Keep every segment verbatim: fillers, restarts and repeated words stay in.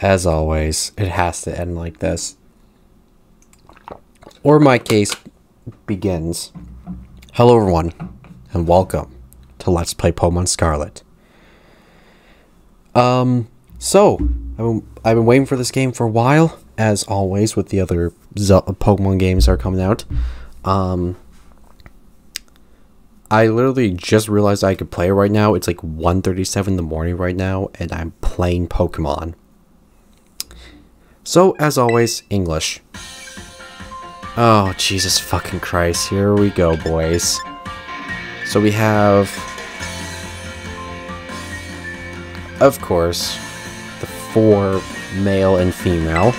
As always, it has to end like this. Or my case begins. Hello everyone, and welcome to Let's Play Pokemon Scarlet. Um, so, I've been waiting for this game for a while, as always with the other Zelda Pokemon games that are coming out. Um, I literally just realized I could play it right now. It's like one thirty-seven in the morning right now, and I'm playing Pokemon. So, as always, English. Oh, Jesus fucking Christ. Here we go, boys. So we have... Of course, the four male and female.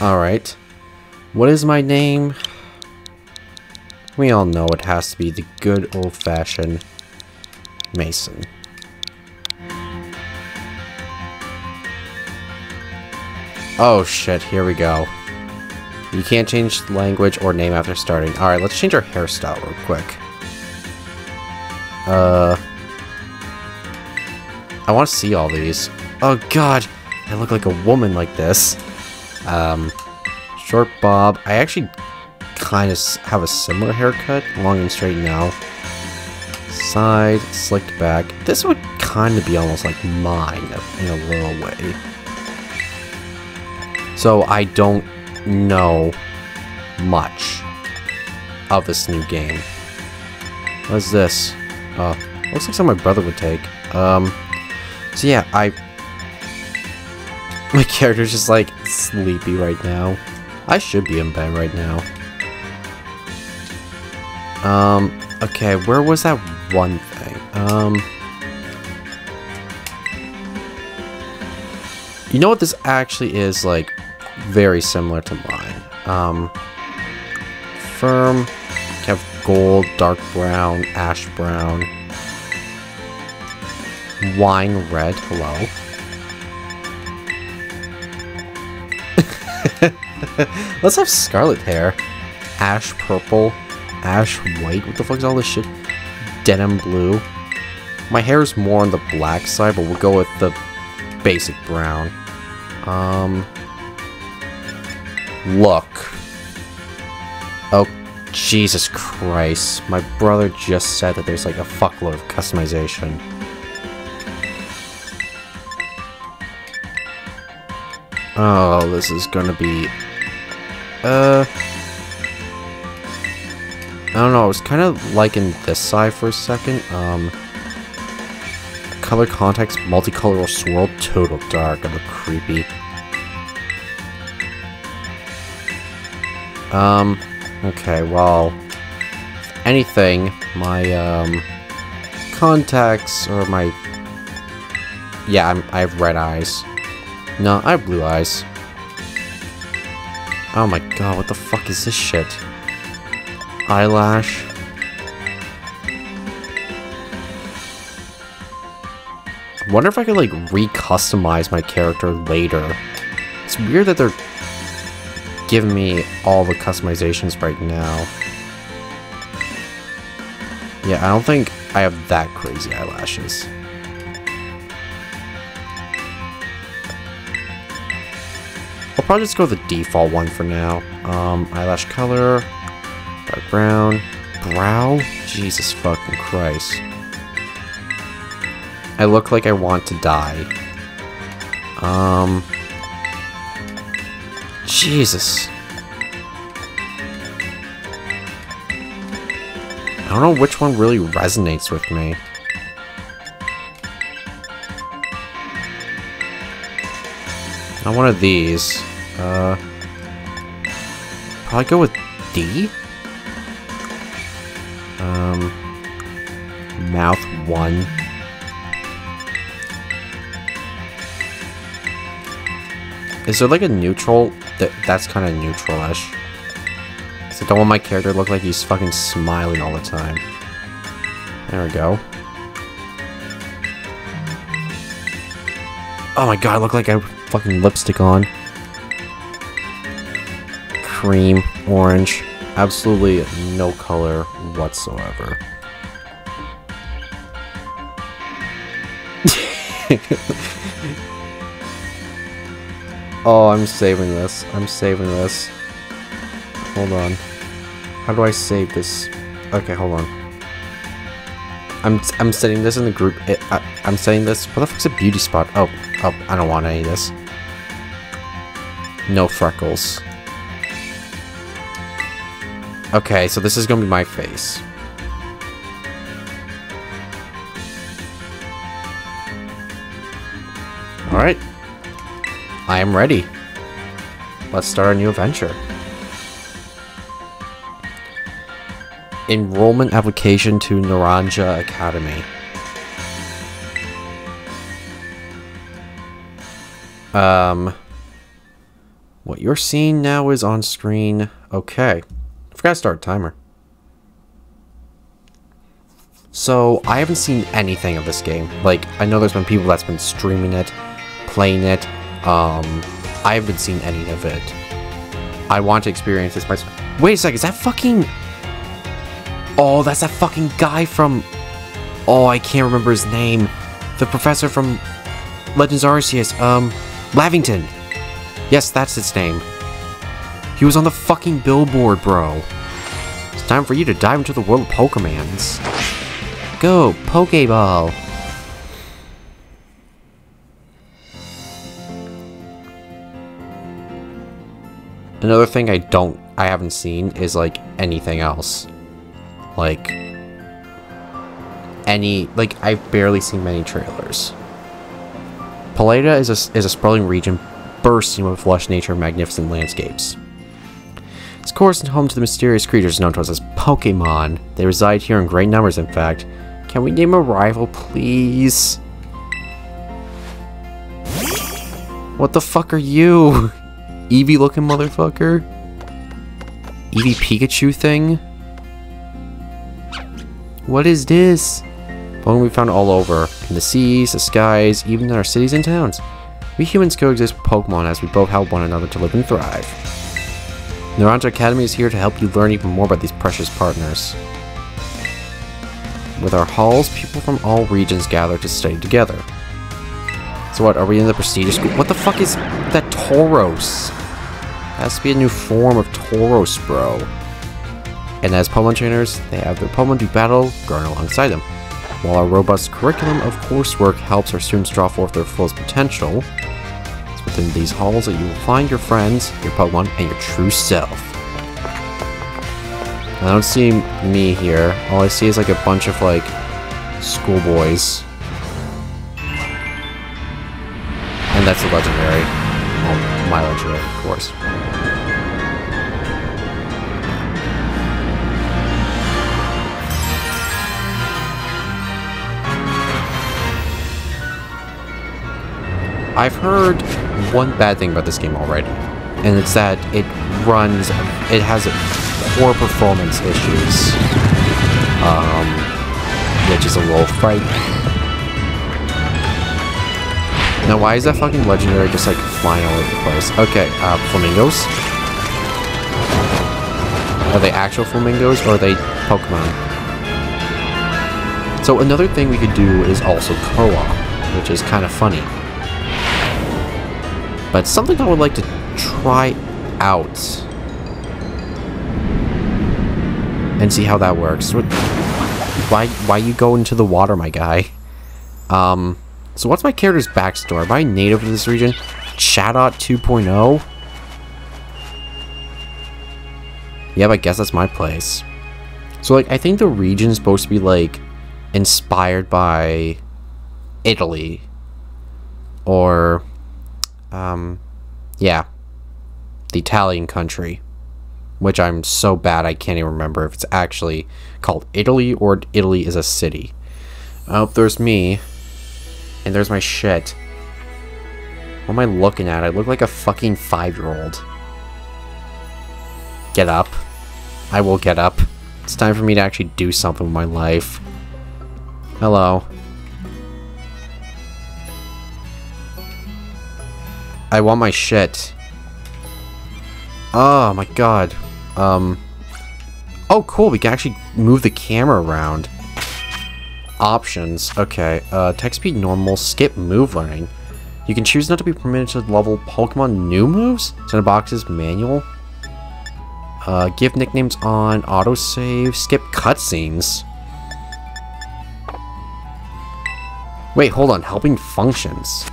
Alright. What is my name? We all know it has to be the good old-fashioned Mason. Oh shit, here we go. You can't change language or name after starting. Alright, let's change our hairstyle real quick. Uh... I want to see all these. Oh god! I look like a woman like this. Um... Short bob. I actually kind of have a similar haircut. Long and straight now. Side, slicked back. This would kind of be almost like mine in a little way. So I don't know much of this new game. What is this? Uh, looks like something my brother would take. Um, so yeah, I... My character's just like sleepy right now. I should be in bed right now. Um, okay, where was that one thing? Um... You know what, this actually is like... very similar to mine. Um, firm, have gold, dark brown, ash brown, wine red, hello. Let's have scarlet hair. Ash purple, ash white, what the fuck is all this shit? Denim blue. My hair is more on the black side, but we'll go with the basic brown. Um... Look. Oh, Jesus Christ. My brother just said that there's like a fuckload of customization. Oh, this is gonna be... Uh... I don't know, I was kind of liking this side for a second. Um... Color context, multicolor swirl, total dark. I'm a creepy... Um, okay, well, if anything, my, um, contacts, or my, yeah, I'm, I have red eyes. No, I have blue eyes. Oh my god, what the fuck is this shit? Eyelash. I wonder if I could, like, re-customize my character later. It's weird that they're giving me all the customizations right now. Yeah, I don't think I have that crazy eyelashes. I'll probably just go with the default one for now. Um, eyelash color, dark brown, brow? Jesus fucking Christ. I look like I want to die. Um... Jesus. I don't know which one really resonates with me. Not one of these. Uh, probably go with D? Um, mouth one. Is there like a neutral? Th that's kind of neutral-ish. Because I don't want my character to look like he's fucking smiling all the time. There we go. Oh my god, I look like I have fucking lipstick on. Cream, orange. Absolutely no color whatsoever. Oh, I'm saving this. I'm saving this. Hold on. How do I save this? Okay, hold on. I'm I'm setting this in the group. It, I, I'm setting this. What the fuck's a beauty spot? Oh, oh, I don't want any of this. No freckles. Okay, so this is gonna be my face. Alright. I am ready. Let's start our new adventure. Enrollment application to Naranja Academy. Um, what you're seeing now is on screen. Okay. I forgot to start a timer. So, I haven't seen anything of this game. Like, I know there's been people that's been streaming it, playing it. Um, I haven't seen any of it. I want to experience this myself. Wait a second, is that fucking... Oh, that's that fucking guy from... Oh, I can't remember his name. The professor from Legends Arceus. Um, Lavington. Yes, that's his name. He was on the fucking billboard, bro. It's time for you to dive into the world of Pokemans. Go, Pokeball. Another thing I don't... I haven't seen is, like, anything else. Like, any, like, I've barely seen many trailers. Paldea is a, is a sprawling region bursting with lush nature and magnificent landscapes. It's course and home to the mysterious creatures known to us as Pokemon. They reside here in great numbers, in fact. Can we name a rival, please? What the fuck are you? Eevee looking motherfucker? Eevee Pikachu thing? What is this? Pokemon we found all over. In the seas, the skies, even in our cities and towns. We humans coexist with Pokemon as we both help one another to live and thrive. Naranja Academy is here to help you learn even more about these precious partners. With our halls, people from all regions gather to study together. So what, are we in the prestigious school? What the fuck is that Tauros? Has to be a new form of Tauros, bro. And as Pokemon trainers, they have their Pokemon do battle grown alongside them. While our robust curriculum of coursework helps our students draw forth their fullest potential, it's within these halls that you will find your friends, your Pokemon, and your true self. I don't see me here. All I see is like a bunch of like schoolboys. And that's a legendary. Well, my legendary, of course. I've heard one bad thing about this game already, and it's that it runs, it has poor performance issues, um, which is a little frightening. Now why is that fucking legendary just like flying all over the place? Okay, uh, flamingos? Are they actual flamingos or are they Pokemon? So another thing we could do is also co-op, which is kind of funny. But something I would like to try out and see how that works. Why, why you go into the water, my guy? Um, so what's my character's backstory? Am I native to this region? Chadot two point oh? Yeah, but I guess that's my place. So, like, I think the region's supposed to be, like, inspired by Italy. Or... Um, yeah, the Italian country, which I'm so bad I can't even remember if it's actually called Italy or Italy is a city. Oh, there's me, and there's my shit. What am I looking at? I look like a fucking five-year-old. Get up. I will get up. It's time for me to actually do something with my life. Hello. I want my shit. Oh my god. Um. Oh, cool. We can actually move the camera around. Options. Okay. Uh, text speed normal. Skip move learning. You can choose not to be permitted to level Pokemon new moves. It's in a box's manual. Uh, give nicknames on autosave. Skip cutscenes. Wait, hold on. Helping functions.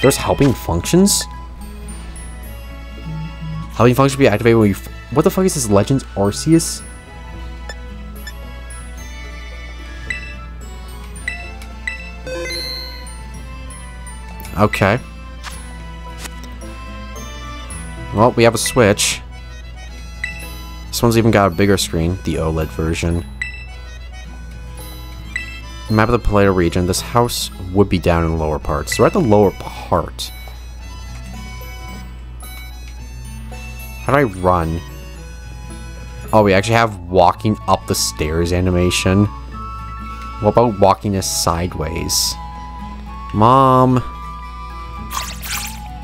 There's helping functions? Helping functions be activated when you... F what the fuck is this Legends Arceus? Okay. Well, we have a Switch. This one's even got a bigger screen, the OLED version. Map of the Paldea region. This house would be down in the lower part. So we're at the lower part. How do I run? Oh, we actually have walking up the stairs animation. What about walking us sideways? Mom.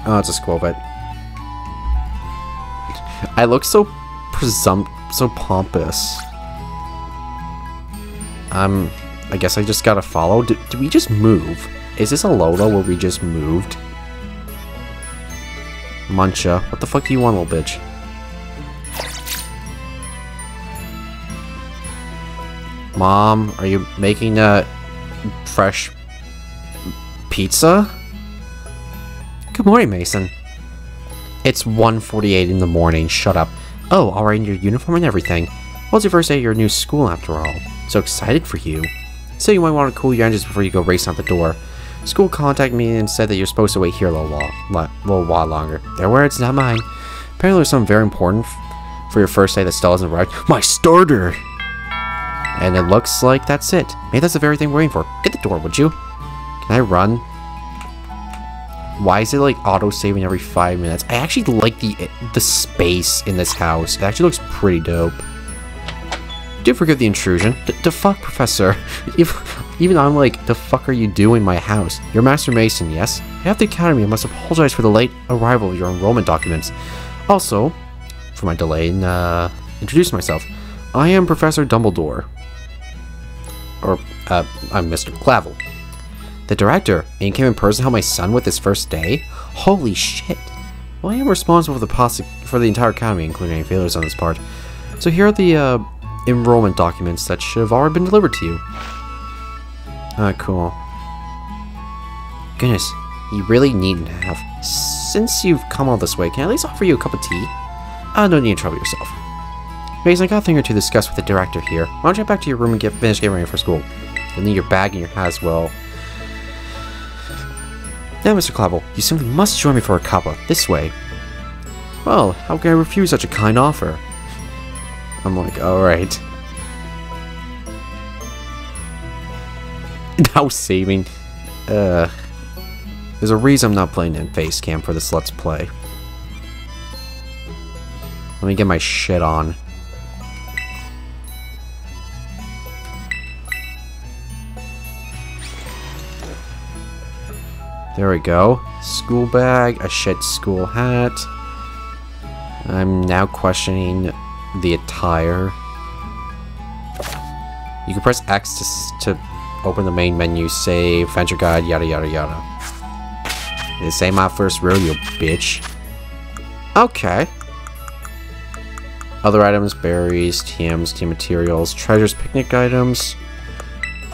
Oh, it's a Squobit. I look so presumpt, so pompous. Um, I guess I just gotta follow. Did, did we just move? Is this a Lola where we just moved? Muncha, what the fuck do you want, little bitch? Mom, are you making a fresh pizza? Good morning, Mason. It's one forty-eight in the morning, shut up. Oh, alright, in your uniform and everything. Well, it's your first day at your new school after all. So excited for you. So you might want to cool your engines before you go racing out the door. School contacted me and said that you're supposed to wait here a little while, a little while longer. Their words, not mine. Apparently there's something very important for your first day that still hasn't arrived. My starter! And it looks like that's it. Maybe that's the very thing we're waiting for. Get the door, would you? Can I run? Why is it like auto-saving every five minutes? I actually like the the space in this house. It actually looks pretty dope. Do forgive the intrusion. D the fuck, Professor? If, even I'm like, the fuck are you doing in my house? You're Master Mason, yes? I have the Academy. I must apologize for the late arrival of your enrollment documents. Also, for my delay in uh, introducing myself, I am Professor Dumbledore. Or, uh, I'm Mister Clavell. The director, and came in person to help my son with his first day? Holy shit. Well, I am responsible for the pos for the entire academy, including any failures on this part. So here are the uh, enrollment documents that should have already been delivered to you. Ah, uh, cool. Goodness, you really needn't have. Since you've come all this way, can I at least offer you a cup of tea? Ah, uh, no need to trouble yourself. Mason, I got a thing or two to discuss with the director here. Why don't you get back to your room and get finished getting ready for school? You'll need your bag and your hat as well. Now, Mister Clavell, you simply must join me for a cuppa, this way. Well, how can I refuse such a kind offer? I'm like, alright. Now saving. Uh, there's a reason I'm not playing in face cam for this Let's Play. Let me get my shit on. There we go. School bag, a shit school hat. I'm now questioning the attire. You can press X to, to open the main menu, save, venture guide, yada yada yada. This ain't my first rodeo, bitch. Okay. Other items, berries, T Ms, T M materials, treasures, picnic items.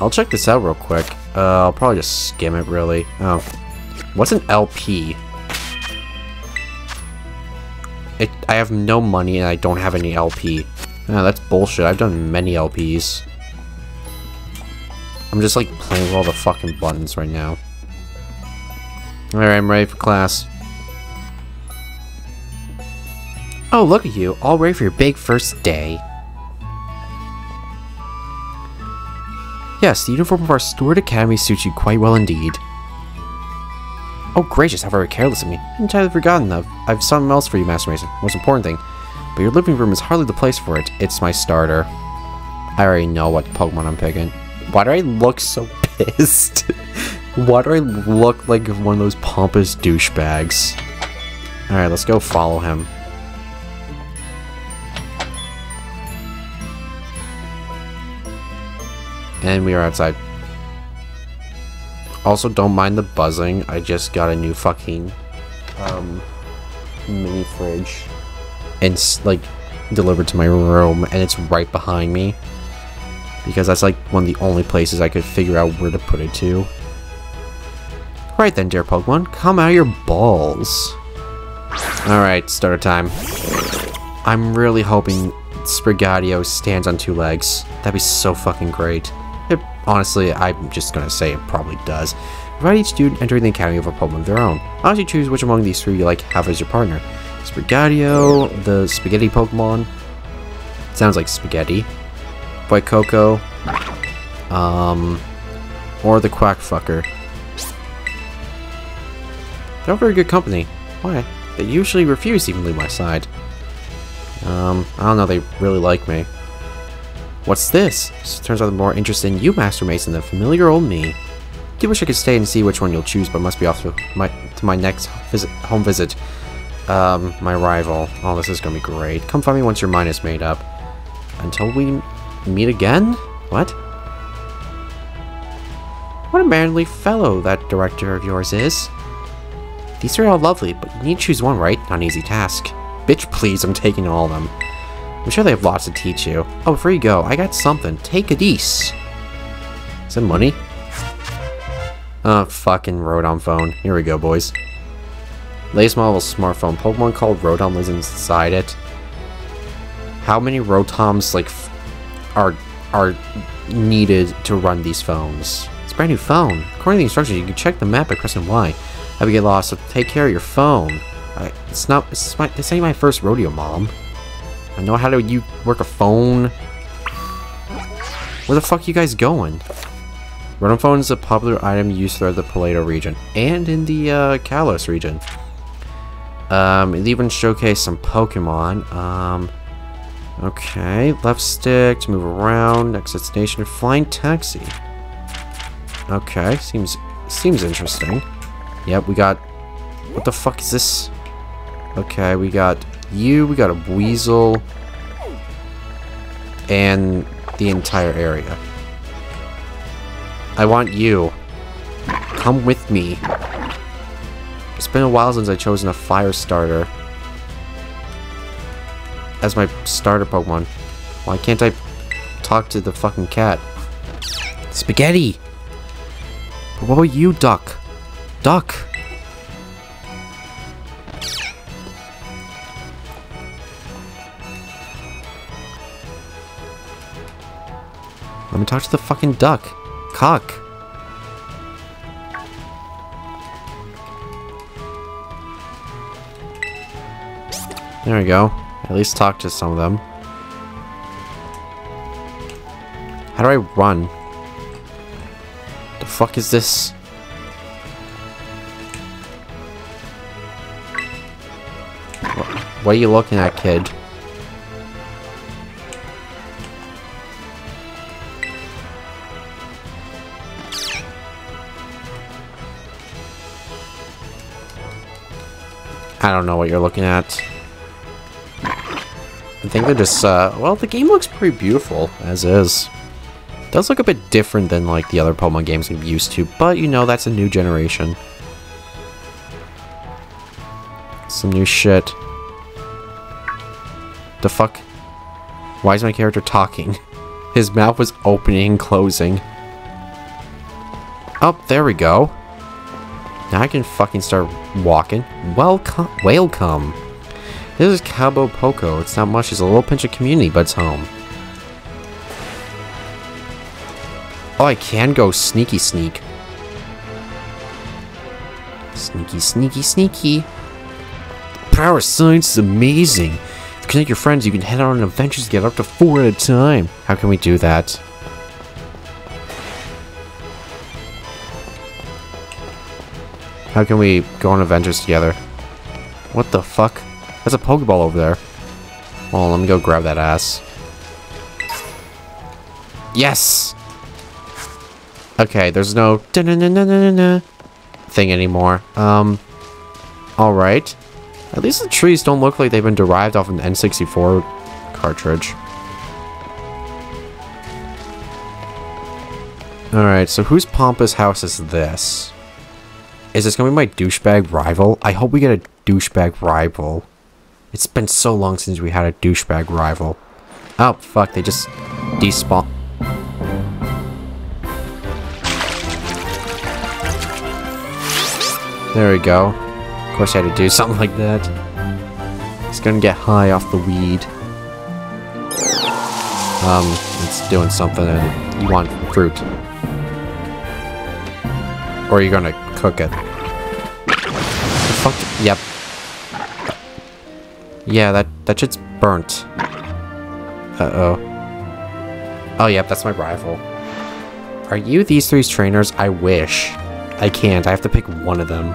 I'll check this out real quick. Uh, I'll probably just skim it, really. Oh. What's an L P? It, I have no money and I don't have any L P. Oh, that's bullshit. I've done many L Ps. I'm just like playing with all the fucking buttons right now. Alright, I'm ready for class. Oh, look at you. All ready for your big first day. Yes, the uniform of our Steward Academy suits you quite well indeed. Oh gracious, how very careless of me. I've entirely forgotten that. I've something else for you, Master Mason. Most important thing. But your living room is hardly the place for it. It's my starter. I already know what Pokemon I'm picking. Why do I look so pissed? Why do I look like one of those pompous douchebags? Alright, let's go follow him. And we are outside. Also, don't mind the buzzing. I just got a new fucking um, mini fridge. And it's, like, delivered to my room, and it's right behind me. Because that's, like, one of the only places I could figure out where to put it to. Right then, dear Pokemon, come out of your balls. Alright, starter time. I'm really hoping Sprigatito stands on two legs. That'd be so fucking great. It, honestly, I'm just gonna say it probably does. Provide each student entering the academy with a Pokemon of their own. Honestly, choose which among these three you like have as your partner. Sprigatito, the spaghetti Pokemon. Sounds like spaghetti. Fuecoco. Um, or the Quackfucker. They're not very good company. Why? They usually refuse to even leave my side. Um, I don't know, they really like me. What's this? So it turns out they're more interested in you, Master Mason, than familiar old me. I do wish I could stay and see which one you'll choose, but must be off to my, to my next visit, home visit. Um, my rival. Oh, this is gonna be great. Come find me once your mind is made up. Until we meet again? What? What a manly fellow that director of yours is. These are all lovely, but you need to choose one, right? Not an easy task. Bitch, please, I'm taking all of them. I'm sure they have lots to teach you. Oh, before you go, I got something. Take it east. Is that money? Oh, fucking Rotom phone. Here we go, boys. Latest model smartphone. Pokemon called Rotom lives inside it. How many Rotoms, like, f are, are needed to run these phones? It's a brand new phone. According to the instructions, you can check the map by pressing Y. I would get lost, so take care of your phone. I, it's not. It's my, this ain't my first rodeo, Mom. I know how to you work a phone. Where the fuck are you guys going? Rotom phone is a popular item used throughout the Paldea region and in the uh, Kalos region. Um, it even showcased some Pokemon. Um, okay, left stick to move around. Next destination, flying taxi. Okay, seems seems interesting. Yep, we got. What the fuck is this? Okay, we got you, we got a weasel, and the entire area. I want you. Come with me. It's been a while since I've chosen a fire starter as my starter Pokemon. Why can't I talk to the fucking cat? Spaghetti! But what were you, Duck? Duck! Let me talk to the fucking duck. Cock. There we go. At least talk to some of them. How do I run? The fuck is this? What are you looking at, kid? I don't know what you're looking at. I think they're just, uh, well, the game looks pretty beautiful, as is. It does look a bit different than, like, the other Pokemon games we've used to, but, you know, that's a new generation. Some new shit. The fuck? Why is my character talking? His mouth was opening and closing. Oh, there we go. Now I can fucking start walking. Welcome, welcome. This is Cabo Poco. It's not much. It's a little pinch of community, but it's home. Oh, I can go sneaky sneak. Sneaky, sneaky, sneaky. The power of science is amazing. If you connect your friends, you can head out on adventures to get up to four at a time. How can we do that? How can we go on adventures together? What the fuck? There's a Pokeball over there. Oh, let me go grab that ass. Yes! Okay, there's no da-na-na-na-na-na thing anymore. Um, alright. At least the trees don't look like they've been derived off an N sixty-four cartridge. Alright, so whose pompous house is this? Is this going to be my douchebag rival? I hope we get a douchebag rival. It's been so long since we had a douchebag rival. Oh, fuck, they just despawn. There we go. Of course I had to do something like that. It's gonna get high off the weed. Um, it's doing something and you want fruit. Or you're gonna cook it. The fuck? Yep. Yeah, that, that shit's burnt. Uh-oh. Oh, yep, that's my rival. Are you these three's trainers? I wish. I can't. I have to pick one of them.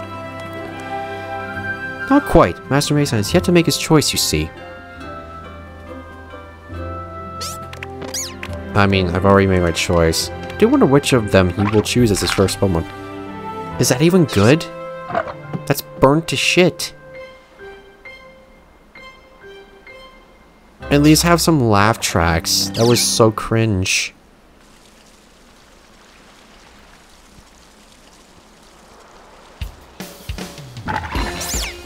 Not quite. Master Mason has yet to make his choice, you see. I mean, I've already made my choice. I do wonder which of them he will choose as his first Pokemon. Is that even good? That's burnt to shit. At least have some laugh tracks. That was so cringe.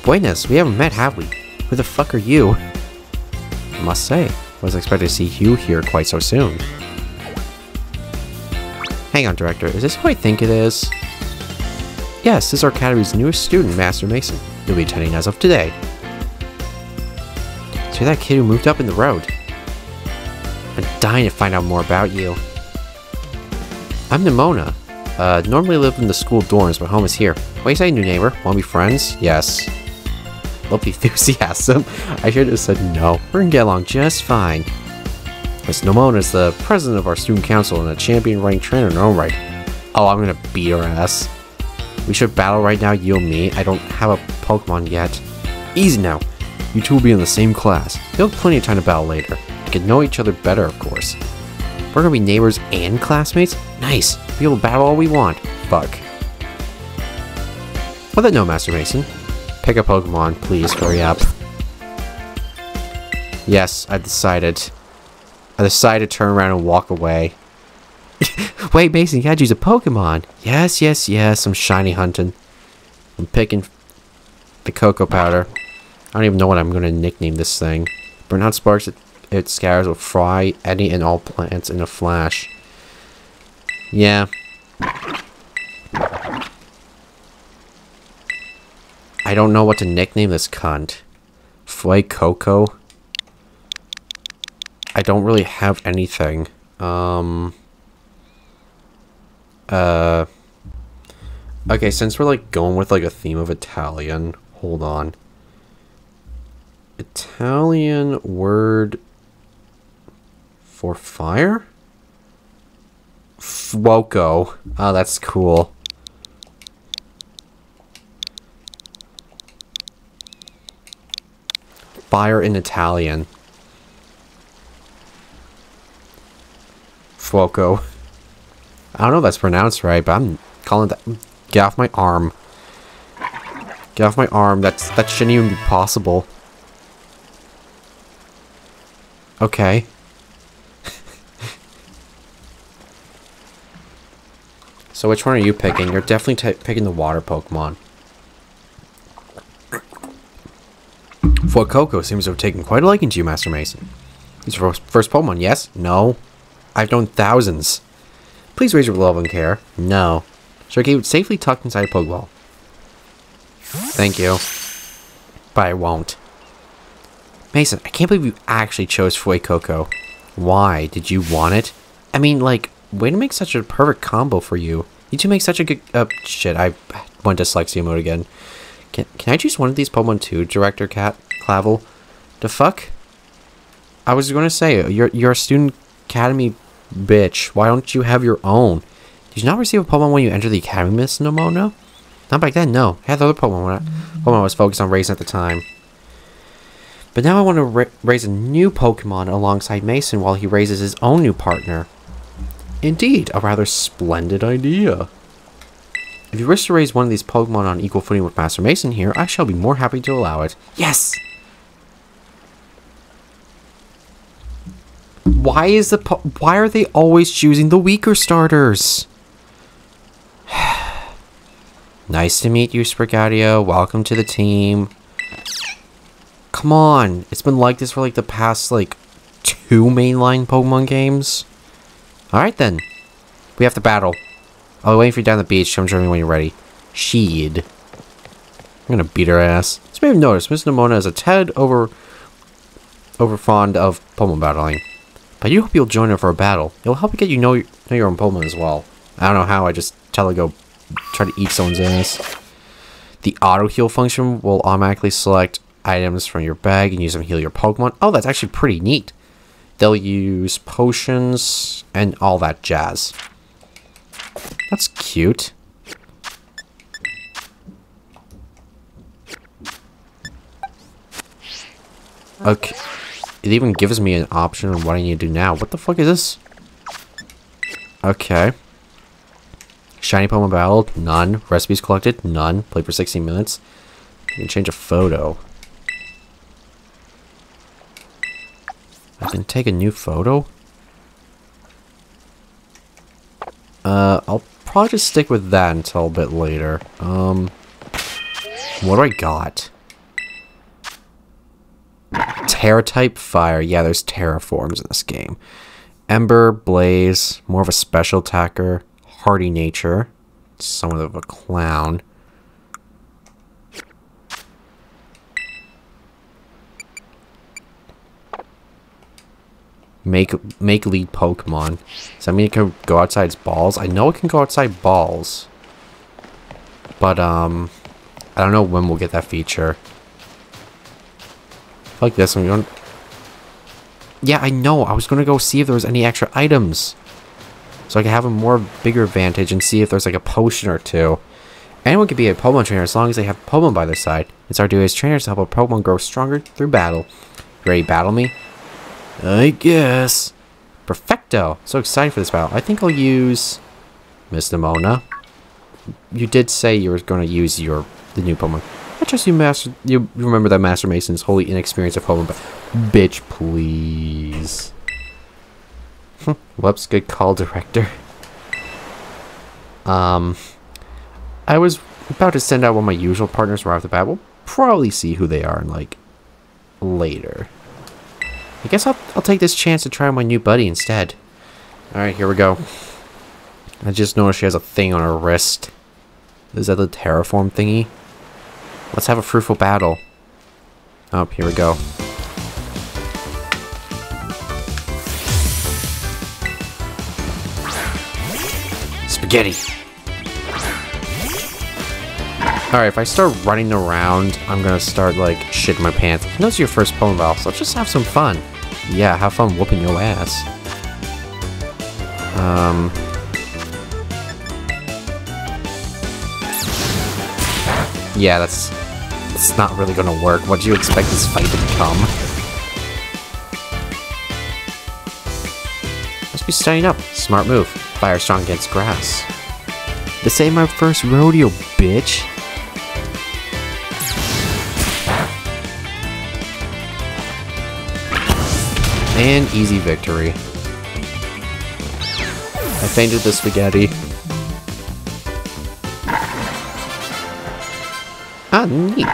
Buenas, we haven't met, have we? Who the fuck are you? I must say, I wasn't expecting to see you here quite so soon. Hang on, Director, is this who I think it is? Yes, this is our Academy's newest student, Master Mason. You'll be attending as of today. So that kid who moved up in the road. I'm dying to find out more about you. I'm Nemona. Uh, normally live in the school dorms, but home is here. What do you say, new neighbor? Want to be friends? Yes. Love enthusiasm. I should have said no. We're gonna get along just fine. Miss Nemona is the president of our student council and a champion running trainer in her own right. Oh, I'm gonna beat her ass. We should battle right now, you and me. I don't have a Pokemon yet. Easy now. You two will be in the same class. You'll have plenty of time to battle later. You can know each other better, of course. We're gonna be neighbors and classmates? Nice. We'll be able to battle all we want. Fuck. Well then, no, Master Mason. Pick a Pokemon, please, hurry up. Yes, I decided. I decided to turn around and walk away. Wait, Mason, you gotta use a Pokemon. Yes, yes, yes, I'm shiny hunting. I'm picking the cocoa powder. I don't even know what I'm gonna nickname this thing. Burn out sparks, it, it scatters, will fry any and all plants in a flash. Yeah. I don't know what to nickname this cunt. Fuecoco? I don't really have anything. Um. Uh. Okay, since we're like going with like a theme of Italian, hold on. Italian word for fire? Fuecoco. Oh, that's cool. Fire in Italian. Fuoco. I don't know if that's pronounced right, but I'm calling that. Get off my arm. Get off my arm. That's that shouldn't even be possible. Okay. So which one are you picking? You're definitely t picking the water Pokemon. Fuecoco seems to have taken quite a liking to you, Master Mason. It's your first Pokemon, yes? No? I've known thousands. Please raise your love and care. No. So I keep it safely tucked inside a Pokeball. Thank you. But I won't. Mason, I can't believe you actually chose Fuecoco. Why? Did you want it? I mean, like, way to make such a perfect combo for you. You two make such a good... Oh, shit. I went dyslexia mode again. Can, can I choose one of these Pokemon too, Director Cat Clavell? The fuck? I was going to say, you're, you're a student academy bitch. Why don't you have your own? Did you not receive a Pokemon when you entered the academy, Miss Nemona? Not back then, no. I had the other Pokemon when I, Pokemon I was focused on raising at the time. But now I want to ra raise a new Pokemon alongside Mason while he raises his own new partner. Indeed, a rather splendid idea. If you wish to raise one of these Pokemon on equal footing with Master Mason here, I shall be more happy to allow it. Yes! Why is the po- why are they always choosing the weaker starters? Nice to meet you, Sprigatito. Welcome to the team. Come on. It's been like this for like the past like two mainline Pokemon games. Alright then. We have to battle. I'll be waiting for you down the beach. Come join me when you're ready. Sheed. I'm gonna beat her ass. As you may have noticed, Miss Nemona is a tad over over fond of Pokemon battling. But you hope you'll join her for a battle. It'll help you get you know, know your own Pokemon as well. I don't know how, I just tell her go try to eat someone's ass. The auto heal function will automatically select items from your bag and use them to heal your Pokemon. Oh, that's actually pretty neat. They'll use potions and all that jazz. That's cute. Okay. It even gives me an option on what I need to do now. What the fuck is this? Okay. Shiny Pokemon battle, none. Recipes collected, none. Play for sixty minutes. You can change a photo. I can take a new photo? Uh, I'll probably just stick with that until a bit later. Um, what do I got? Terra-type fire. Yeah, there's terraforms in this game. Ember, Blaze, more of a special attacker. Hardy nature. Somewhat of a clown. Make make lead Pokemon. Does that mean it can go outside its balls? I know it can go outside balls. But, um... I don't know when we'll get that feature. Like this one. Going... Yeah, I know. I was going to go see if there was any extra items. So I can have a more bigger advantage and see if there's like a potion or two. Anyone can be a Pokemon trainer as long as they have Pokemon by their side. It's our duty as trainers to help a Pokemon grow stronger through battle. You ready to battle me? I guess. Perfecto. So excited for this battle. I think I'll use Miss Nemona. You did say you were going to use your the new Pokemon. I trust you, Master. You remember that Master Mason's wholly inexperienced of Pokemon. Bitch, please. Whoops. Good call, Director. Um, I was about to send out one of my usual partners right off the bat. We'll probably see who they are in like later. I guess I'll, I'll take this chance to try my new buddy instead. Alright, here we go. I just noticed she has a thing on her wrist. Is that the terraform thingy? Let's have a fruitful battle. Oh, here we go. Spaghetti! Alright, if I start running around, I'm gonna start, like, shitting my pants. I know it's your first Pokemon battle, so let's just have some fun. Yeah, have fun whooping your ass. Um. Yeah, that's. It's not really gonna work. What do you expect this fight to become? Must be standing up. Smart move. Fire strong against grass. This ain't my first rodeo, bitch. And easy victory. I fainted the spaghetti. Ah, neat.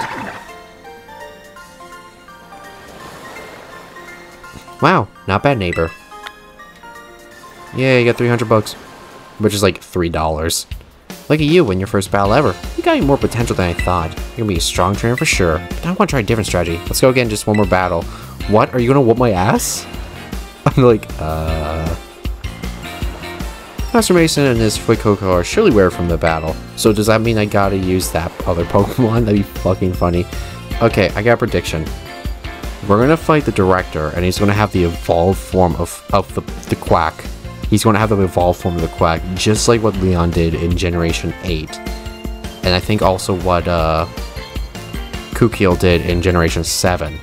Wow, not bad, neighbor. Yeah, you got three hundred bucks. Which is like three dollars. Look at you in your first battle ever. You got more potential than I thought. You're gonna be a strong trainer for sure. But I wanna try a different strategy. Let's go again, just one more battle. What? Are you gonna whoop my ass? I'm like, uh... Master Mason and his Fuecoco are surely rare from the battle. So does that mean I gotta use that other Pokemon? That'd be fucking funny. Okay, I got a prediction. We're gonna fight the Director, and he's gonna have the evolved form of, of the, the Quack. He's gonna have the evolved form of the Quack, just like what Leon did in Generation eight. And I think also what, uh... Kukiel did in Generation seven.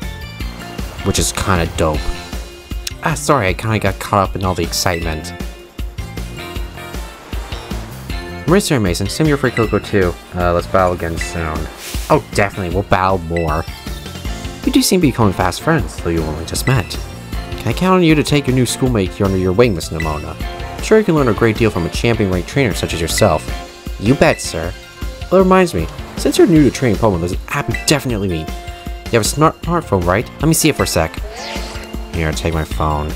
Which is kinda dope. Ah, sorry, I kinda got caught up in all the excitement. Mister Mason, send your Fuecoco too. Uh, let's battle again soon. Oh, definitely, we'll battle more. You do seem to be becoming fast friends, though you only just met. Can I count on you to take your new schoolmate here under your wing, Miss Nemona? I'm sure you can learn a great deal from a champion ranked trainer such as yourself. You bet, sir. That reminds me, since you're new to training Pokemon, there's an app you definitely need. You have a smart smartphone, right? Let me see it for a sec. Here, take my phone.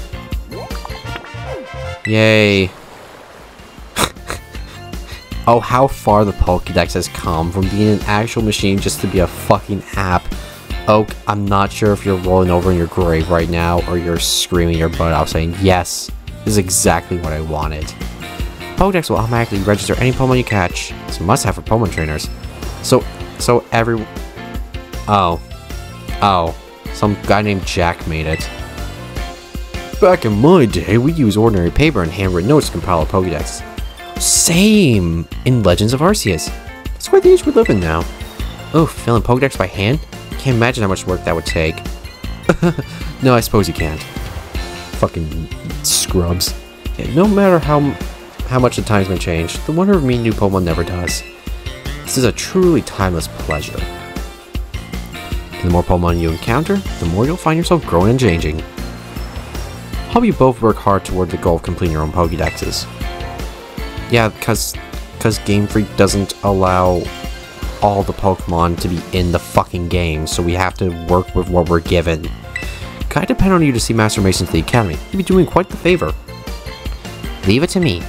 Yay. Oh, how far the Pokédex has come from being an actual machine just to be a fucking app. Oak, I'm not sure if you're rolling over in your grave right now or you're screaming your butt off saying, yes, this is exactly what I wanted. Pokédex will automatically register any Pokemon you catch. It's a must-have for Pokemon trainers. So, so every... Oh. Oh. Some guy named Jack made it. Back in my day, we used ordinary paper and handwritten notes to compile a Pokédex. Same! In Legends of Arceus. That's quite the age we live in now. Oh, filling Pokédex by hand? Can't imagine how much work that would take. No, I suppose you can't. Fucking scrubs. Yeah, no matter how how much the times may change, the wonder of meeting new Pokemon never does. This is a truly timeless pleasure. And the more Pokemon you encounter, the more you'll find yourself growing and changing. Hope you both work hard toward the goal of completing your own Pokédexes. Yeah, cause, cause Game Freak doesn't allow all the Pokemon to be in the fucking game, so we have to work with what we're given. Can I depend on you to see Master Mason to the Academy? You'd be doing quite the favor. Leave it to me.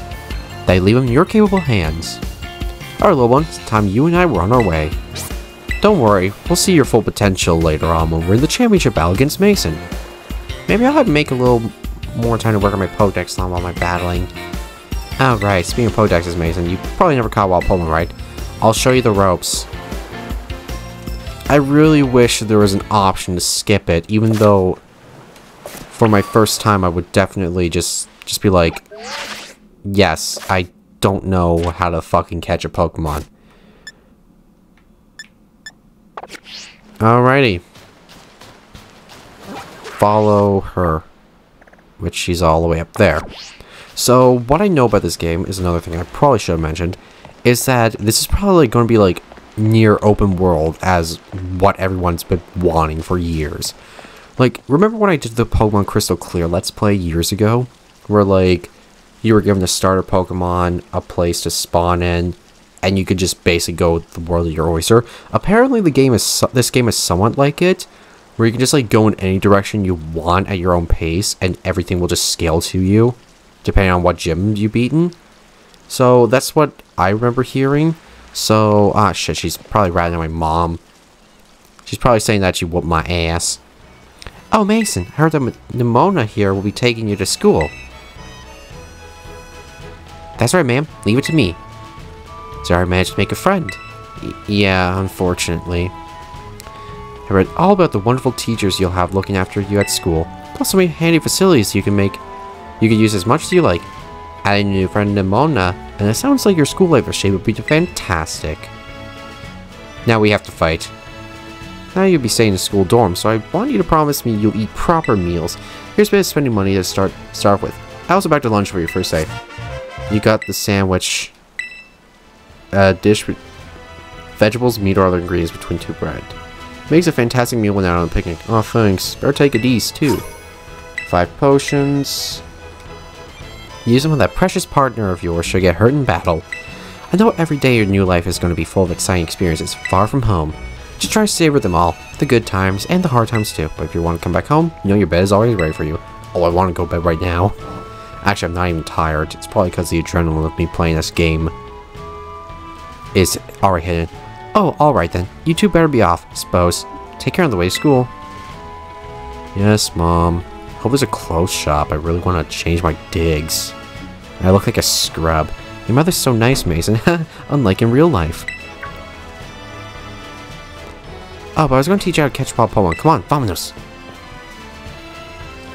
They leave them in your capable hands. Alright, little one, it's time you and I were on our way. Don't worry, we'll see your full potential later on when we're in the championship battle against Mason. Maybe I'll have to make a little more time to work on my Pokédex while I'm battling. Alright, speaking of Pokédexes, Mason, you probably never caught wild Pokemon, right? I'll show you the ropes. I really wish there was an option to skip it, even though for my first time I would definitely just just be like, yes, I don't know how to fucking catch a Pokemon. Alrighty. Follow her. Which she's all the way up there. So, what I know about this game is another thing I probably should have mentioned, is that this is probably going to be like near open world as what everyone's been wanting for years. Like, remember when I did the Pokemon Crystal Clear Let's Play years ago? Where like, you were given a starter Pokemon, a place to spawn in, and you could just basically go with the world of your oyster. Apparently the game is so this game is somewhat like it, where you can just like go in any direction you want at your own pace, and everything will just scale to you. Depending on what gym you've beaten. So that's what I remember hearing. So, ah shit, she's probably ratting on my mom. She's probably saying that she whooped my ass. Oh, Mason, I heard that Nemona here will be taking you to school. That's right, ma'am. Leave it to me. Sorry I managed to make a friend. Y yeah, unfortunately. I read all about the wonderful teachers you'll have looking after you at school. Plus so many handy facilities you can make. You can use as much as you like. Adding a new friend, Nemona, and it sounds like your school life is shaped would be fantastic. Now we have to fight. Now you'll be staying in the school dorm, so I want you to promise me you'll eat proper meals. Here's a bit of spending money to start start with. I also back to lunch for your first day. You got the sandwich, a dish with vegetables, meat, or other ingredients between two bread. Makes a fantastic meal when out on a picnic. Oh, thanks. Better take a these too. Five potions. Use them when that precious partner of yours should get hurt in battle. I know every day your new life is going to be full of exciting experiences far from home. Just try to savor them all, the good times and the hard times too. But if you want to come back home, you know your bed is always ready for you. Oh, I want to go to bed right now. Actually, I'm not even tired. It's probably because the adrenaline of me playing this game is already hidden. Oh, alright then. You two better be off, I suppose. Take care on the way to school. Yes, Mom. I hope there's a clothes shop. I really want to change my digs. I look like a scrub. Your mother's so nice, Mason. Unlike in real life. Oh, but I was going to teach you how to catch wild Pokemon. Come on, vamonos.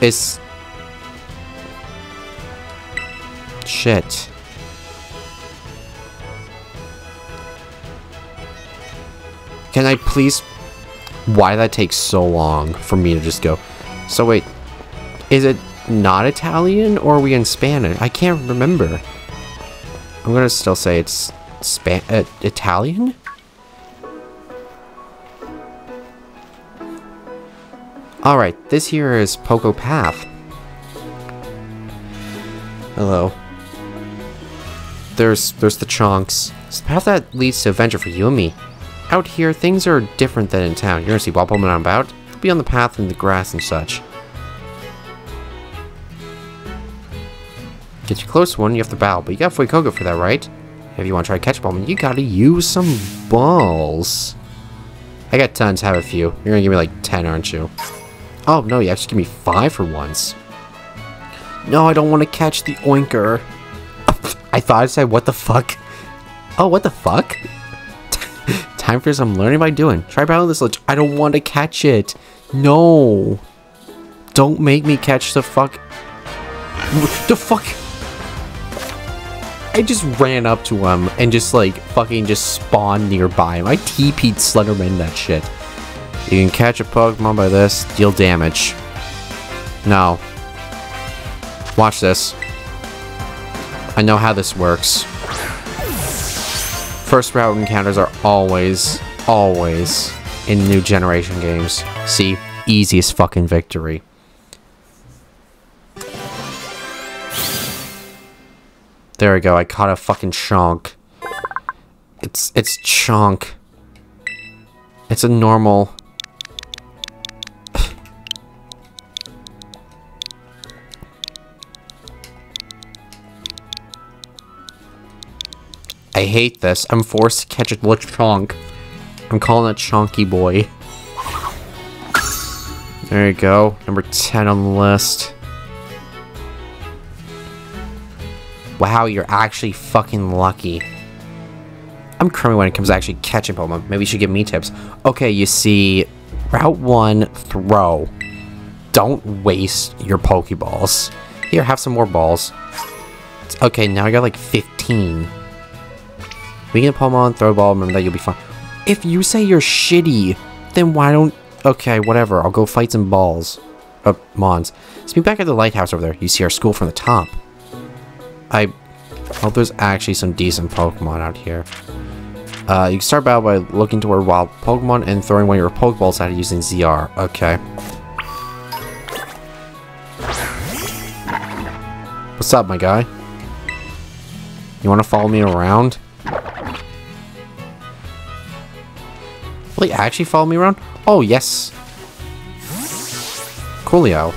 It's... Shit. Can I please... Why did that take so long for me to just go? So wait... Is it not Italian, or are we in Spanish? I can't remember. I'm gonna still say it's Span- uh, Italian? Alright, this here is Poco Path. Hello. There's, there's the chonks. It's the path that leads to adventure for you and me. Out here, things are different than in town. You're gonna see wild Pokemon about. They'll be on the path and the grass and such. Get your close one, you have to bow, but you got Fuecoco for that, right? If you want to try to catch Pokemon, you gotta use some balls. I got tons, have a few. You're gonna give me like ten, aren't you? Oh, no, you actually give me five for once. No, I don't want to catch the oinker. I thought I said, what the fuck? Oh, what the fuck? Time for some learning by doing. Try battling this lich. I don't want to catch it. No. Don't make me catch the fuck. The fuck? I just ran up to him and just like fucking just spawned nearby him. I T P'd Slenderman that shit. You can catch a Pokemon by this. Deal damage. No. Watch this. I know how this works. First route encounters are always, always in new generation games. See? Easiest fucking victory. There we go. I caught a fucking Chonk. It's, it's Chonk. It's a normal... I hate this. I'm forced to catch a Chonk. I'm calling it Chonky Boy. There you go. Number ten on the list. Wow, you're actually fucking lucky. I'm crummy when it comes to actually catching Pokemon. Maybe you should give me tips. Okay, you see, route one, throw. Don't waste your Pokeballs. Here, have some more balls. Okay, now I got like fifteen. We can Pokemon, throw ball, remember that, you'll be fine. If you say you're shitty, then why don't... Okay, whatever, I'll go fight some balls. Uh, Mons. Let's be back at the lighthouse over there. You see our school from the top. I hope there's actually some decent Pokemon out here. Uh, you can start battle by looking toward wild Pokemon and throwing one of your Pokeballs at it using Z R. Okay. What's up, my guy? You want to follow me around? Will he actually follow me around? Oh, yes. Coolio.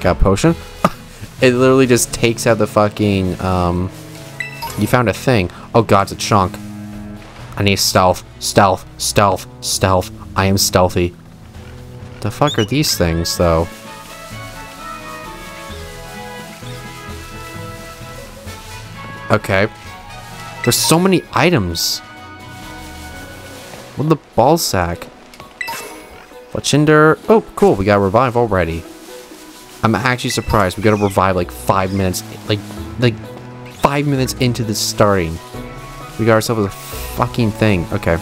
Got a potion. It literally just takes out the fucking, um... You found a thing. Oh god, it's a chunk. I need stealth. Stealth. Stealth. Stealth. I am stealthy. The fuck are these things, though? Okay. There's so many items. What the ball sack? Fletchinder. Oh, cool. We got revive already. I'm actually surprised. We got to revive like five minutes, like, like five minutes into this starting. We got ourselves a fucking thing. Okay.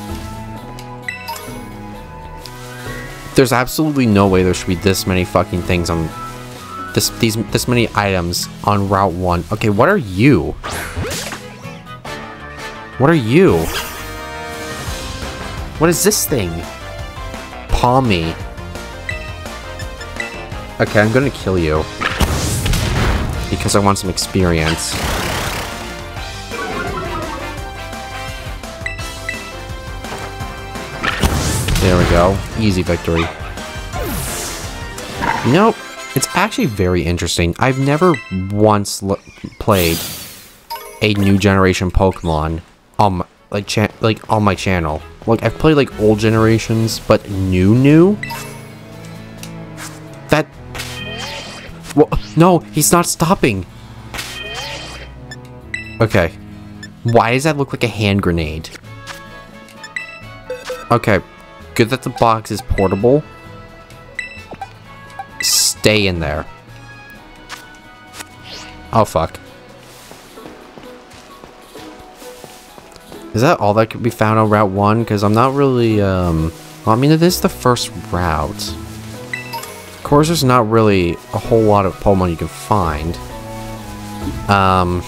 There's absolutely no way there should be this many fucking things on this, these, this many items on route one. Okay. What are you? What are you? What is this thing? Palmy. Okay, I'm gonna kill you. Because I want some experience. There we go. Easy victory. Nope. It's actually very interesting. I've never once l played a new generation Pokemon on my, like, cha like on my channel. Like, I've played, like, old generations, but new, new? That... Well, no, he's not stopping! Okay. Why does that look like a hand grenade? Okay. Good that the box is portable. Stay in there. Oh, fuck. Is that all that could be found on route one? Because I'm not really, um... Well, I mean, it is the first route. Of course, there's not really a whole lot of Pokemon you can find. Um...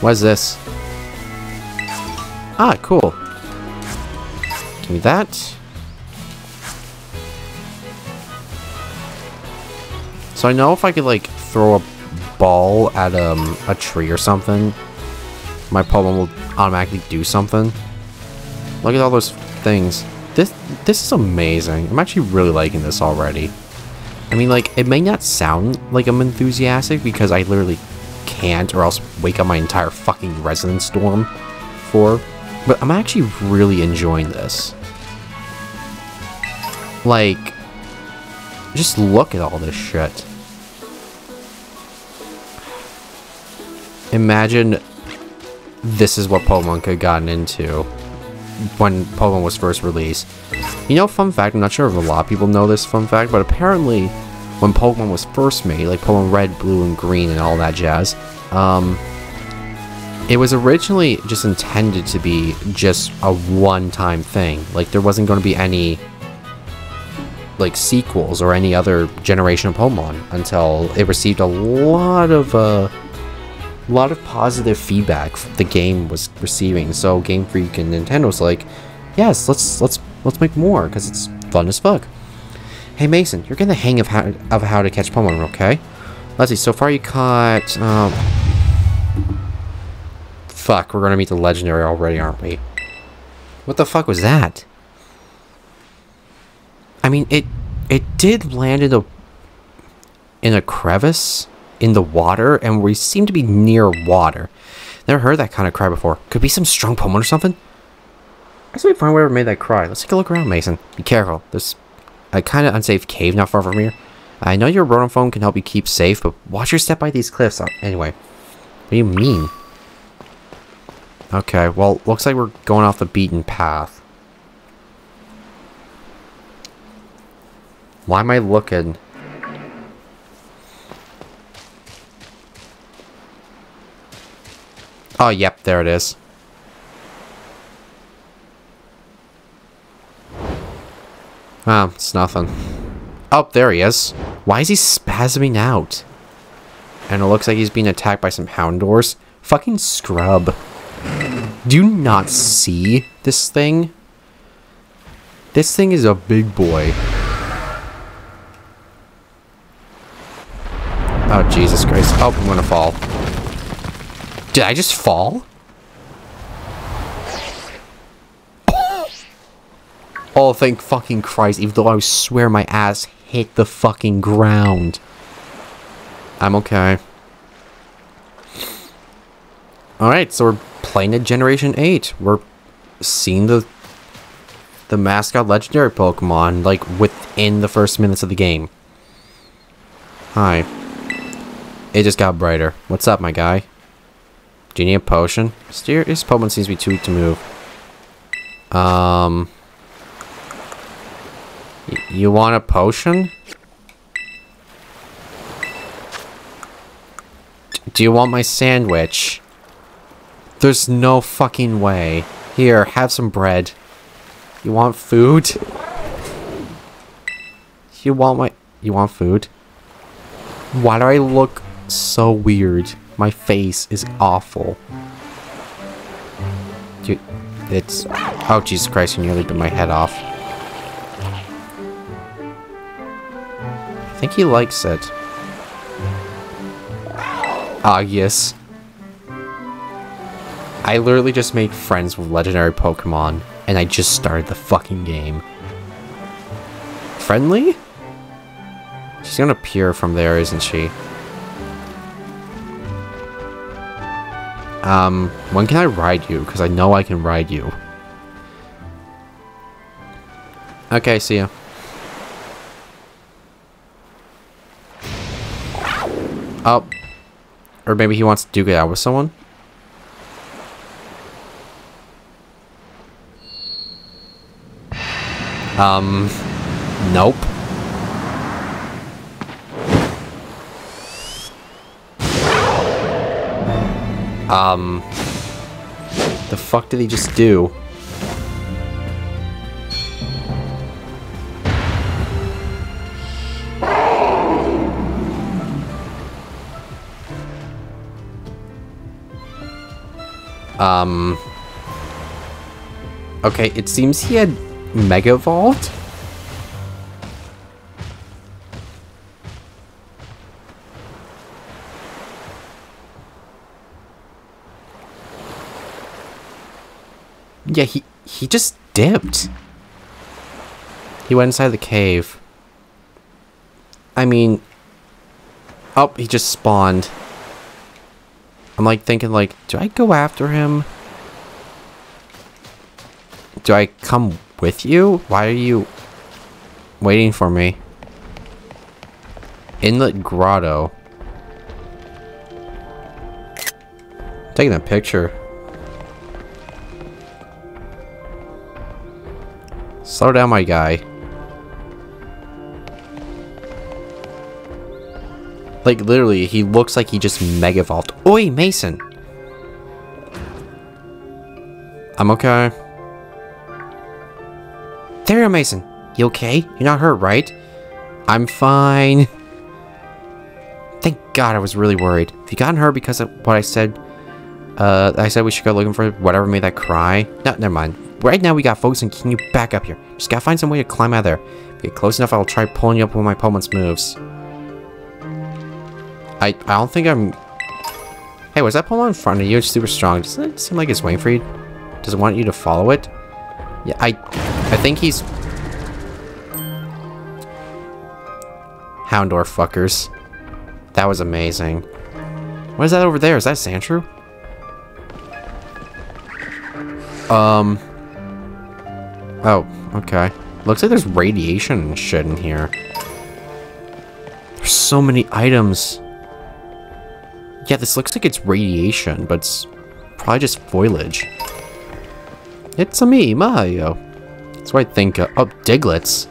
What is this? Ah, cool. Give me that. So I know if I could, like, throw a ball at um, a tree or something, my Pokemon will automatically do something. Look at all those things. This this is amazing. I'm actually really liking this already. I mean, like, it may not sound like I'm enthusiastic because I literally can't, or else wake up my entire fucking residence storm for, but I'm actually really enjoying this. Like, just look at all this shit. Imagine this is what Pokemon could have gotten into when Pokemon was first released. You know, fun fact, I'm not sure if a lot of people know this fun fact, but apparently when Pokemon was first made, like Pokemon Red, Blue, and Green and all that jazz, um, it was originally just intended to be just a one-time thing. Like, there wasn't going to be any, like, sequels or any other generation of Pokemon until it received a lot of, uh, a lot of positive feedback the game was receiving. So Game Freak and Nintendo's like, yes, let's let's let's make more because it's fun as fuck. Hey Mason, you're getting the hang of how of how to catch Pokemon, okay? Let's see. So far, you caught. Um, fuck, we're gonna meet the legendary already, aren't we? What the fuck was that? I mean, it it did land in a in a crevice. In the water, and we seem to be near water. Never heard that kind of cry before. Could be some strong Pokemon or something. I should find whoever made that cry. Let's take a look around, Mason. Be careful. There's a kind of unsafe cave not far from here. I know your Rotom phone can help you keep safe, but watch your step by these cliffs. Anyway, what do you mean? Okay, well, looks like we're going off the beaten path. Why am I looking? Oh, yep, there it is. Oh, it's nothing. Oh, there he is. Why is he spasming out? And it looks like he's being attacked by some Houndours. Fucking scrub. Do you not see this thing? This thing is a big boy. Oh, Jesus Christ. Oh, I'm gonna fall. Did I just fall? Oh, thank fucking Christ, even though I swear my ass hit the fucking ground. I'm okay. Alright, so we're playing at Generation eight. We're seeing the, the mascot legendary Pokemon, like, within the first minutes of the game. Hi. It just got brighter. What's up, my guy? Do you need a potion? Mysterious Pokemon seems to be too weak to move. Um, you want a potion? Do you want my sandwich? There's no fucking way. Here, have some bread. You want food? You want my- You want food? Why do I look so weird? My face is awful. Dude, it's... Oh, Jesus Christ, you nearly bit my head off. I think he likes it. Ah, yes. I literally just made friends with legendary Pokemon, and I just started the fucking game. Friendly? She's gonna appear from there, isn't she? Um, when can I ride you? Because I know I can ride you. Okay, see ya. Oh. Or maybe he wants to duke it out with someone? Um, nope. Um, the fuck did he just do? Um, okay, it seems he had Mega Evolved. Yeah, he, he just dipped. He went inside the cave. I mean... Oh, he just spawned. I'm like thinking like, do I go after him? Do I come with you? Why are you waiting for me? Inlet Grotto. I'm taking a picture. Slow down, my guy. Like, literally, he looks like he just mega vaulted. Oi, Mason! I'm okay. There you are, Mason. You okay? You're not hurt, right? I'm fine. Thank God, I was really worried. Have you gotten hurt because of what I said? Uh, I said we should go looking for whatever made that cry. No, never mind. Right now, we gotta focus on getting you back up here. Just gotta find some way to climb out of there. If you get close enough, I'll try pulling you up with my Pokemon's moves. I, I don't think I'm... Hey, was that Pokemon in front of you? It's super strong. Doesn't it seem like it's waiting for you? Does it want you to follow it? Yeah, I... I think he's... Houndour fuckers. That was amazing. What is that over there? Is that Sandshrew? Um... Oh, okay. Looks like there's radiation and shit in here. There's so many items. Yeah, this looks like it's radiation, but it's probably just foliage. It's-a me, Mario. That's what I think of. Oh, Diglets.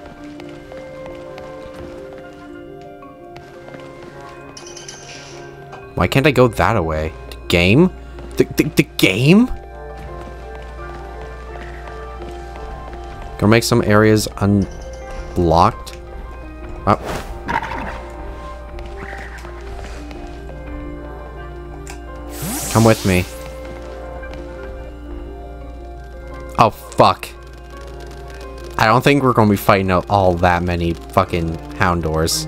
Why can't I go that away? The game? The, the, the game? Gonna make some areas unblocked. Oh. Come with me. Oh, fuck. I don't think we're gonna be fighting out all that many fucking Houndours.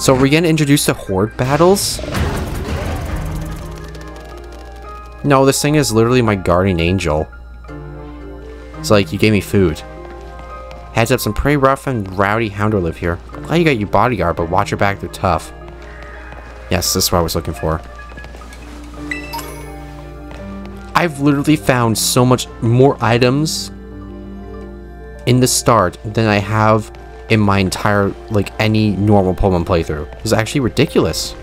So are we getting introduced to horde battles? No, this thing is literally my guardian angel. It's like, you gave me food. Heads up, some pretty rough and rowdy Houndour live here. Glad you got your bodyguard, but watch your back, they're tough. Yes, this is what I was looking for. I've literally found so much more items in the start than I have in my entire, like, any normal Pokemon playthrough. It's actually ridiculous.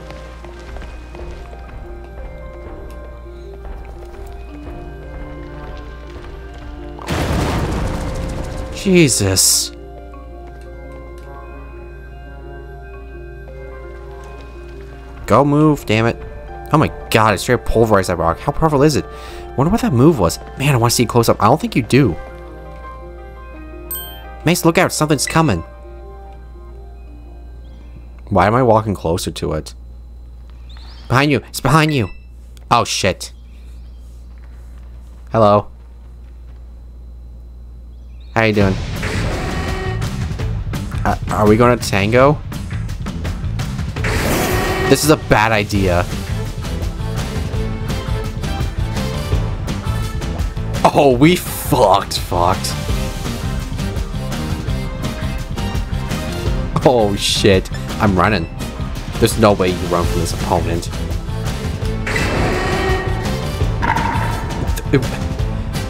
Jesus. Go move, damn it. Oh my god, it's straight pulverized that rock. How powerful is it? Wonder what that move was. Man, I want to see it close up. I don't think you do. Mace, look out, something's coming. Why am I walking closer to it? Behind you, it's behind you. Oh shit. Hello. How you doing? Uh, are we going to tango? This is a bad idea. Oh, we fucked, fucked. Oh shit, I'm running. There's no way you run from this opponent.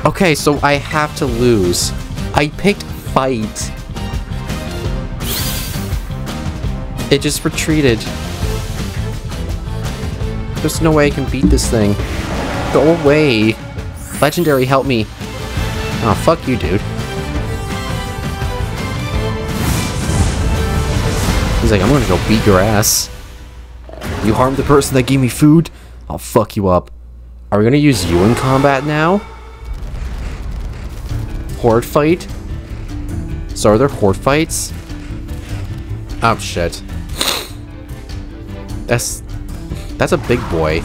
Okay, so I have to lose. I picked fight. It just retreated. There's no way I can beat this thing. Go away. Legendary, help me. Oh, fuck you, dude. He's like, I'm gonna go beat your ass. You harmed the person that gave me food? I'll fuck you up. Are we gonna use you in combat now? Horde fight? So are there horde fights? Oh shit. That's... That's a big boy.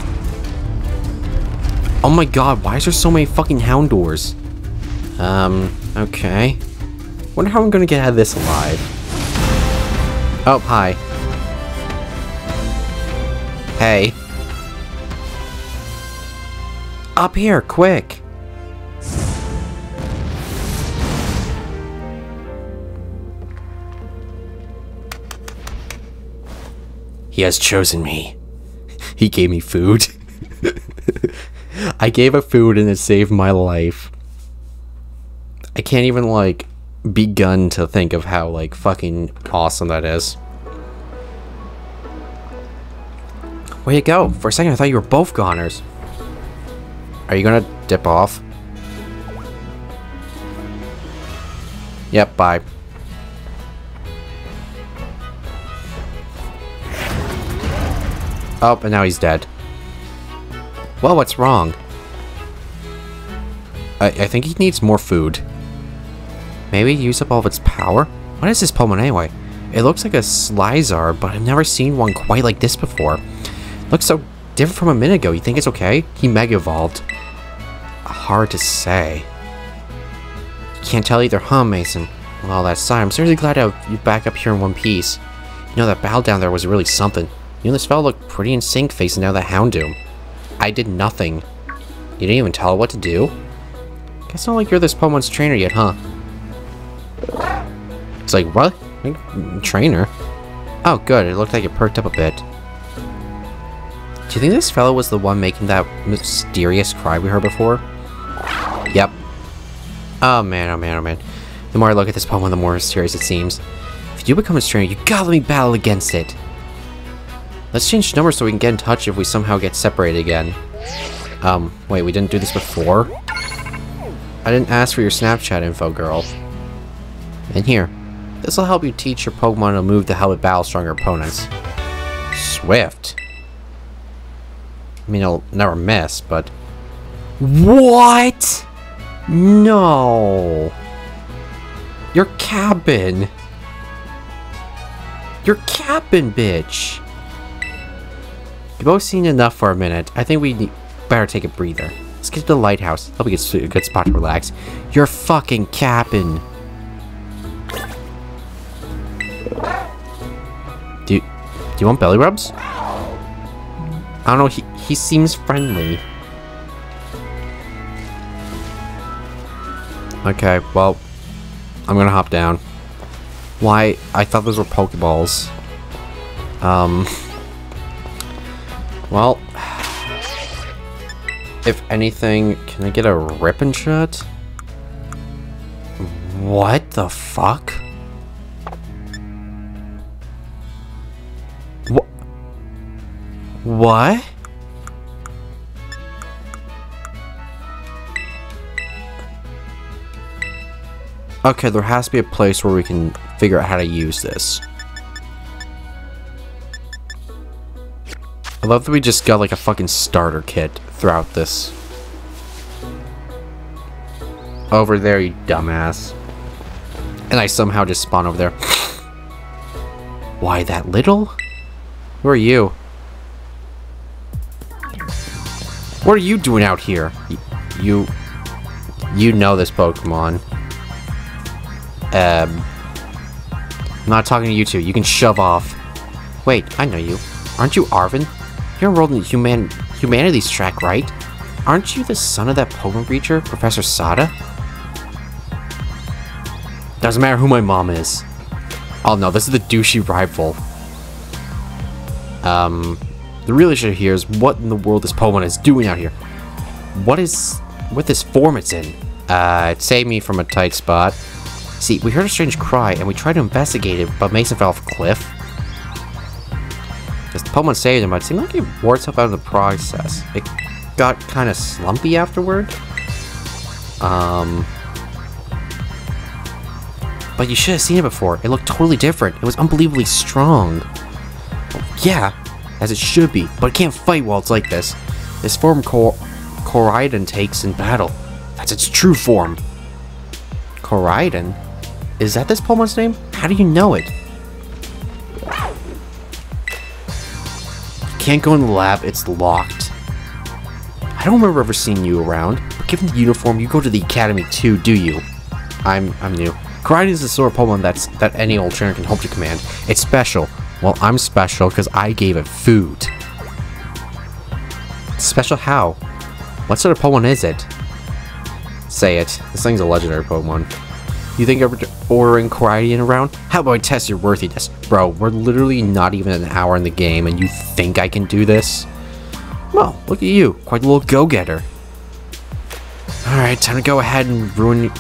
Oh my god, why is there so many fucking Houndours? Um, okay. Wonder how I'm gonna get out of this alive. Oh, hi. Hey. Up here, quick! He has chosen me. He gave me food. I gave her food and it saved my life. I can't even, like, begun to think of how, like, fucking awesome that is. Where'd you go? For a second, I thought you were both goners. Are you gonna dip off? Yep, bye. Oh, and now he's dead. Well, what's wrong? I, I think he needs more food. Maybe use up all of its power? What is this Pokemon anyway? It looks like a Slizar, but I've never seen one quite like this before. Looks so different from a minute ago. You think it's okay? He Mega Evolved. Hard to say. You can't tell either, huh, Mason? Well, all that aside, I'm seriously glad to have you back up here in one piece. You know, that battle down there was really something. You and this fellow look pretty in sync facing down that Houndoom. I did nothing. You didn't even tell her what to do? Guess not like you're this Pokemon's trainer yet, huh? It's like, what? Trainer? Oh, good. It looked like it perked up a bit. Do you think this fellow was the one making that mysterious cry we heard before? Yep. Oh man, oh man, oh man. The more I look at this Pokemon, the more mysterious it seems. If you become a trainer, you gotta let me battle against it. Let's change numbers so we can get in touch if we somehow get separated again. Um, wait, we didn't do this before? I didn't ask for your Snapchat info, girl. And here. This will help you teach your Pokemon to move to help it battle stronger opponents. Swift. I mean, it'll never miss, but... What? No. Your cabin. Your cabin, bitch. We've both seen enough for a minute. I think we need better take a breather. Let's get to the lighthouse. That'll be a good spot to relax. You're fucking capping. Do you, do you want belly rubs? I don't know. He, he seems friendly. Okay, well, I'm gonna hop down. Why? I thought those were Pokeballs. Um... Well, if anything, can I get a rip and shut? What the fuck? What? What? Okay, there has to be a place where we can figure out how to use this. I love that we just got like a fucking starter kit throughout this. Over there, you dumbass. And I somehow just spawned over there. Why that little? Who are you? What are you doing out here? Y you... You know this Pokemon. Um... I'm not talking to you two. You can shove off. Wait, I know you. Aren't you Arven? You're enrolled in the human humanities track, right? Aren't you the son of that Pokemon creature, Professor Sada? Doesn't matter who my mom is. Oh no, this is the douchey rival. Um, the real issue here is what in the world this Pokemon is doing out here. What is what this form it's in? Uh, it saved me from a tight spot. See, we heard a strange cry and we tried to investigate it, but Mason fell off a cliff. This Pokemon saved him, but it seemed like he wore itself out of the process. It got kind of slumpy afterward. Um, but you should have seen it before. It looked totally different. It was unbelievably strong. Yeah, as it should be, but it can't fight while it's like this. This form Kor Koraidon takes in battle. That's its true form. Koraidon? Is that this Pokemon's name? How do you know it? Can't go in the lab, it's locked. I don't remember ever seeing you around, but given the uniform, you go to the academy too, do you? I'm I'm new. Koraidon is the sort of Pokemon that's, that any old trainer can hope to command. It's special. Well, I'm special because I gave it food. Special how? What sort of Pokemon is it? Say it. This thing's a legendary Pokemon. You think of ordering Koraidon around? How about I test your worthiness? Bro, we're literally not even an hour in the game and you think I can do this? Well, look at you, quite a little go-getter. Alright, time to go ahead and ruin your,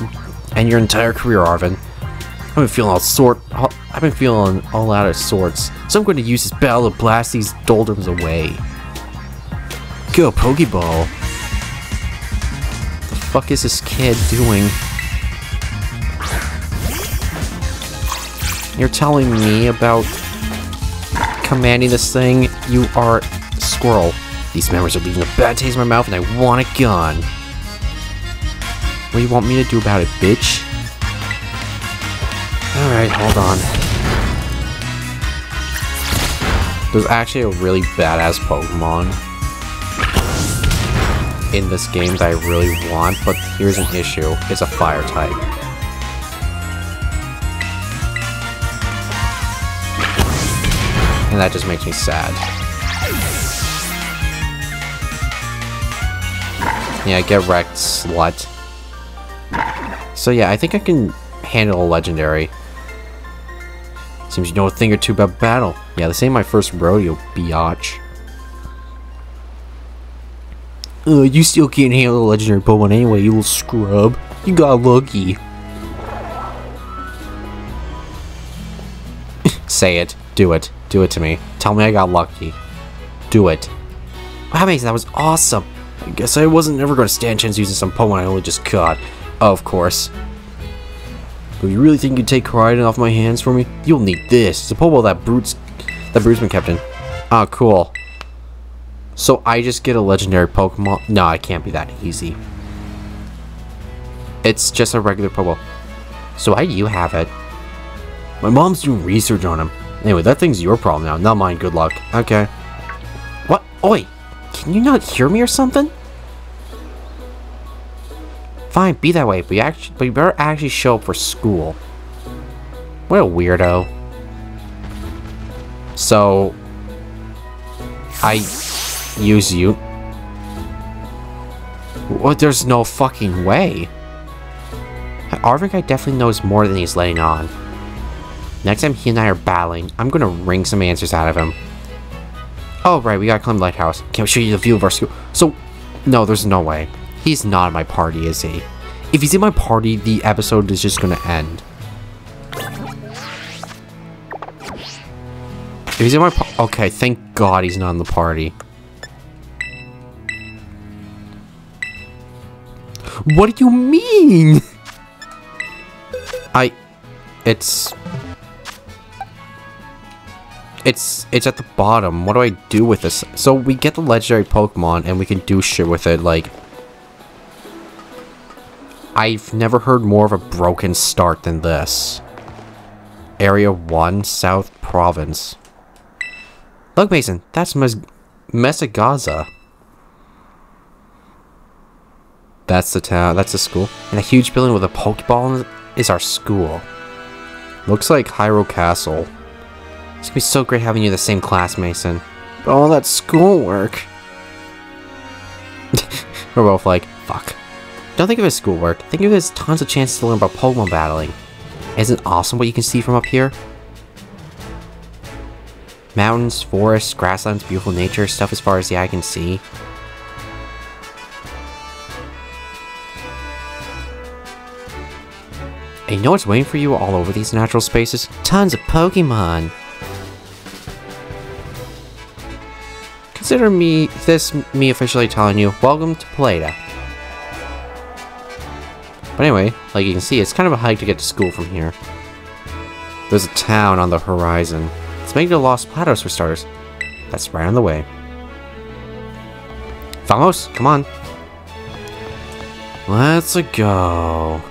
and your entire career, Arven. I've been feeling all sort. All, I've been feeling all out of sorts, so I'm going to use this bell to blast these doldrums away. Go, Pokeball! What the fuck is this kid doing? You're telling me about commanding this thing? You are squirrel. These memories are leaving a bad taste in my mouth, and I want it gone. What do you want me to do about it, bitch? Alright, hold on. There's actually a really badass Pokemon in this game that I really want, but here's an issue. It's a fire type. And that just makes me sad. Yeah, get wrecked, slut. So yeah, I think I can handle a legendary. Seems you know a thing or two about battle. Yeah, this ain't my first rodeo, biatch. Uh, you still can't handle a legendary Pokemon anyway, you little scrub. You got lucky. Say it. Do it. Do it to me. Tell me I got lucky. Do it. Wow, Mason, that was awesome. I guess I wasn't ever going to stand a chance using some Pokemon I only just caught. Oh, of course. But you really think you'd take Koraidon off my hands for me? You'll need this. It's a Pokeball that Brute's, that Brute's been kept in. Ah, oh, cool. So I just get a legendary Pokemon? No, it can't be that easy. It's just a regular Pokeball. So why do you have it? My mom's doing research on him. Anyway, that thing's your problem now, not mine. Good luck. Okay. What? Oi! Can you not hear me or something? Fine, be that way, but you, actually, but you better actually show up for school. What a weirdo. So... I... use you. Well, there's no fucking way. Arven guy definitely knows more than he's letting on. Next time he and I are battling, I'm gonna wring some answers out of him. Oh, right, we gotta climb the lighthouse. Can we show you the view of our school? So... no, there's no way. He's not in my party, is he? If he's in my party, the episode is just gonna end. If he's in my party... okay, thank God he's not in the party. What do you mean? I... It's... It's... It's at the bottom. What do I do with this? So we get the legendary Pokemon and we can do shit with it, like... I've never heard more of a broken start than this. Area one, South Province. Look, Mason, that's Mes Mesagoza. That's the town, that's the school. And a huge building with a Pokeball in it is our school. Looks like Hyrule Castle. It's gonna be so great having you in the same class, Mason. But all that schoolwork. We're both like, fuck. Don't think of it as schoolwork, think of it as tons of chances to learn about Pokemon battling. Isn't it awesome what you can see from up here? Mountains, forests, grasslands, beautiful nature, stuff as far as the eye can see. And you know what's waiting for you all over these natural spaces? Tons of Pokemon! Consider me, this me officially telling you, welcome to Paldea. But anyway, like you can see, it's kind of a hike to get to school from here. There's a town on the horizon. Let's make it to Los Platos for starters. That's right on the way. Vamos, come on. Let's go.